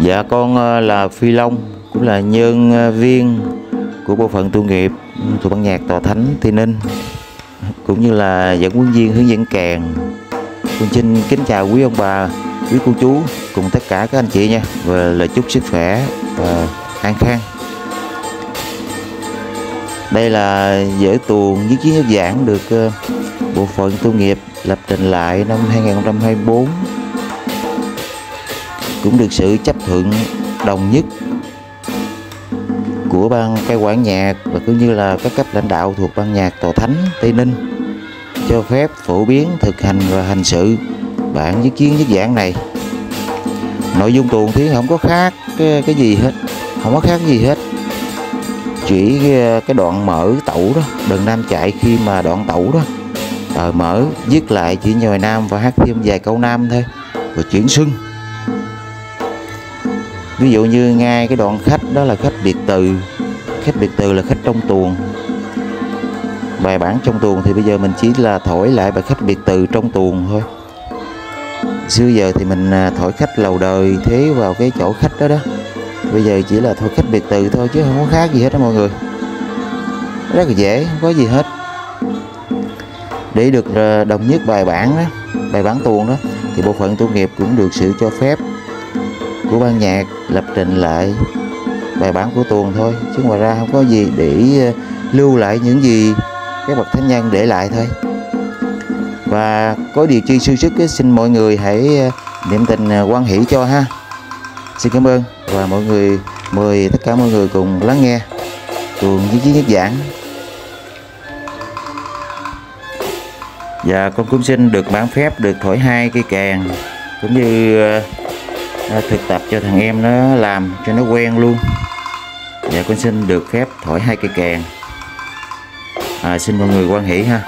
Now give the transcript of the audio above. Dạ con là Phi Long, cũng là nhân viên của bộ phận tu nghiệp thuộc ban nhạc Tòa Thánh Tây Ninh, cũng như là dẫn huấn viên hướng dẫn kèn. Con xin kính chào quý ông bà, quý cô chú cùng tất cả các anh chị nha, và lời chúc sức khỏe và an khang. Đây là vở tuồng Nhứt Chiến Nhứt Vãng được bộ phận tu nghiệp lập trình lại năm 2024, cũng được sự chấp thuận đồng nhất của ban cai quản nhạc và cũng như là các cấp lãnh đạo thuộc ban nhạc Tòa Thánh Tây Ninh, cho phép phổ biến, thực hành và hành sự bản Nhứt Chiến Nhứt Vãng này. Nội dung tuồng thí không có khác cái gì hết, không có khác gì hết, chỉ cái đoạn mở tẩu đó, đờn nam chạy khi mà đoạn tẩu đó mở dứt lại chỉ nhồi nam và hát thêm vài câu nam thôi rồi chuyển xuân. Ví dụ như ngay cái đoạn khách đó là khách biệt từ, khách biệt từ là khách trong tuồng. Bài bản trong tuồng thì bây giờ mình chỉ là thổi lại bài khách biệt từ trong tuồng thôi. Xưa giờ thì mình thổi khách lầu đời thế vào cái chỗ khách đó đó, bây giờ chỉ là thổi khách biệt từ thôi chứ không có khác gì hết đó mọi người. Rất là dễ, không có gì hết. Để được đồng nhất bài bản đó, bài bản tuồng đó, thì bộ phận tu nghiệp cũng được sự cho phép của ban nhạc lập trình lại bài bản của tuồng thôi, chứ ngoài ra không có gì, để lưu lại những gì các bậc thánh nhân để lại thôi. Và có điều chi sư sức xin mọi người hãy niệm tình hoan hỷ cho ha. Xin cảm ơn và mọi người mời tất cả mọi người cùng lắng nghe tuồng Nhứt Chiến Nhứt Vãng. Và con cũng xin được bản phép được thổi 2 cây kèn, cũng như thực tập cho thằng em nó làm cho nó quen luôn. Dạ con xin được phép thổi 2 cây kèn. Xin mọi người hoan hỷ ha.